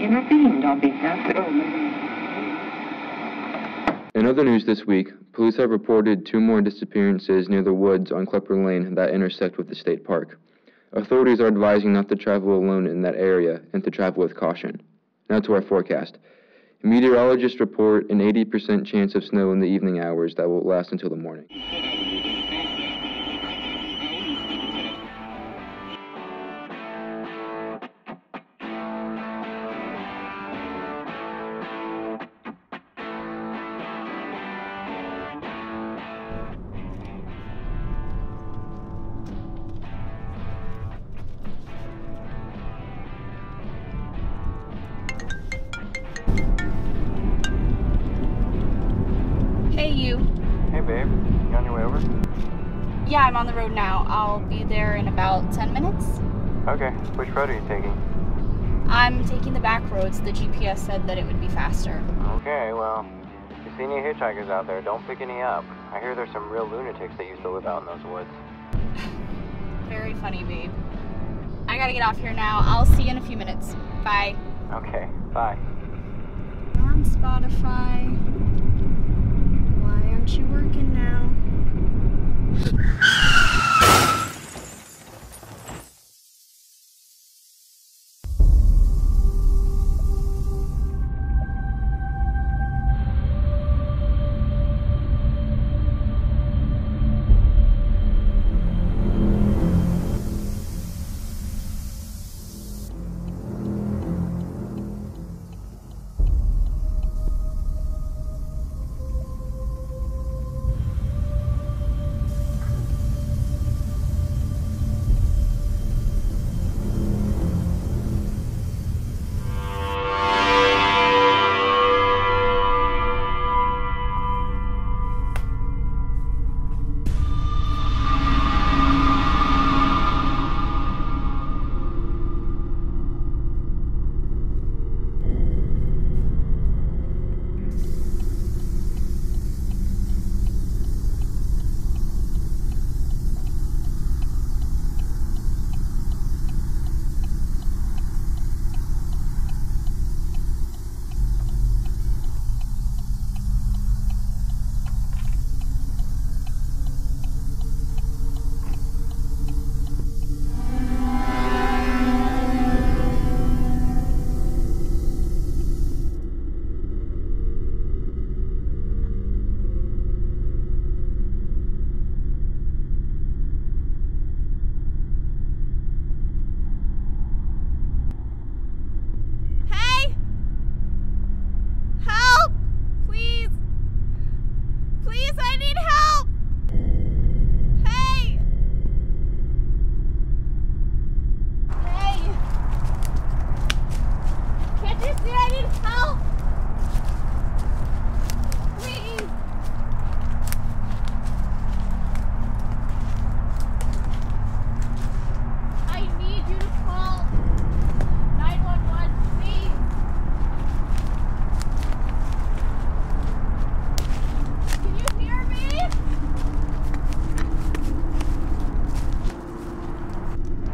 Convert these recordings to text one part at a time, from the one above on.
intervened on behalf of Roman. In other news this week, police have reported 2 more disappearances near the woods on Klepper Lane that intersect with the state park. Authorities are advising not to travel alone in that area and to travel with caution. Now to our forecast. Meteorologists report an 80% chance of snow in the evening hours that will last until the morning. Hey babe, you on your way over? Yeah, I'm on the road now. I'll be there in about 10 minutes. Okay, which road are you taking? I'm taking the back roads. The GPS said that it would be faster. Okay, well, if you see any hitchhikers out there, don't pick any up. I hear there's some real lunatics that used to live out in those woods. Very funny, babe. I gotta get off here now. I'll see you in a few minutes. Bye. Okay, bye. On Spotify. She working now.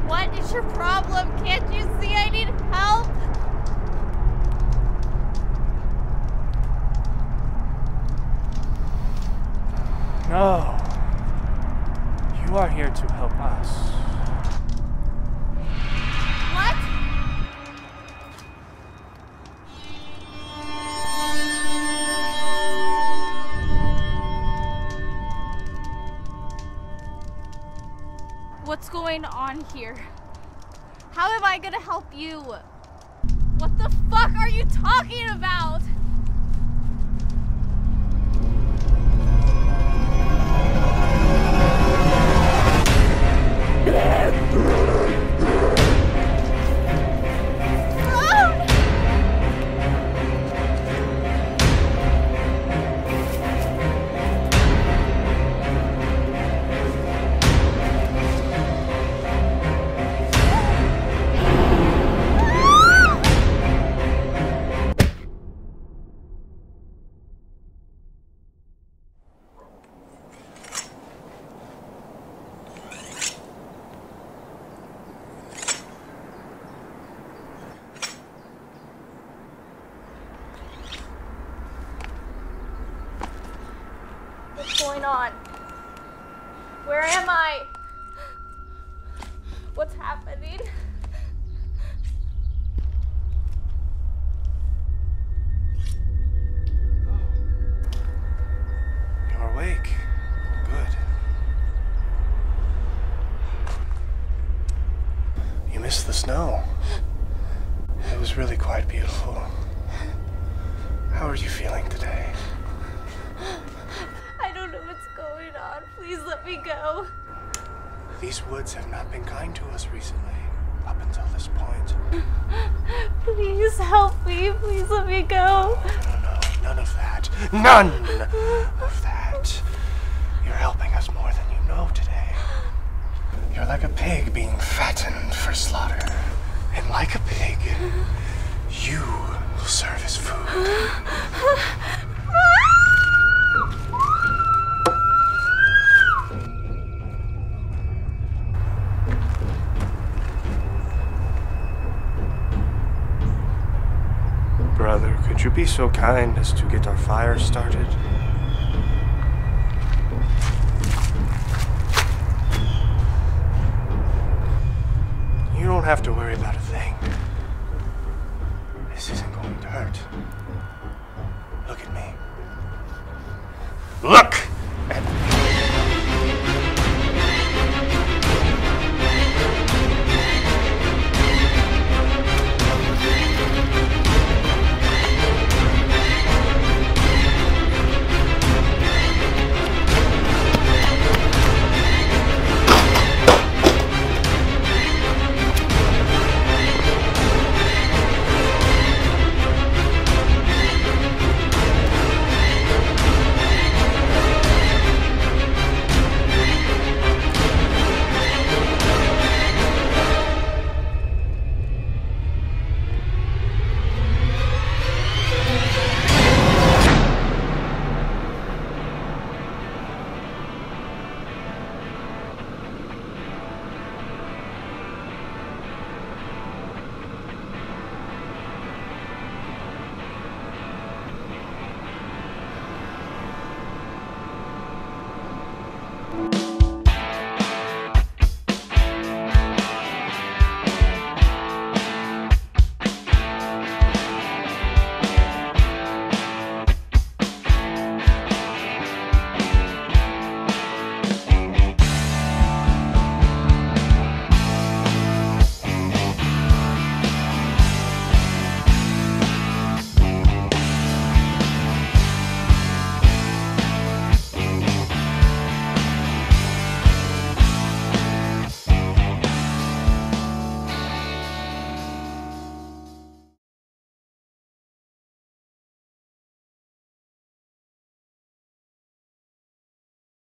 What's your problem? Can't you see I need help? No. You are here to help us. What? What's going on here? How am I gonna help you? What the fuck are you talking about? Where am I? What's happening? Oh. You're awake. Good. You missed the snow. It was really quite beautiful. How are you feeling today? I don't know what's going on. Please let me go. These woods have not been kind to us recently, up until this point. Please help me. Please let me go. No, none of that. None of that. You're helping us more than you know today. You're like a pig being fattened for slaughter. And like a pig, you will serve as food. Brother, could you be so kind as to get our fire started? You don't have to worry about a thing. This isn't going to hurt. Look at me. Look!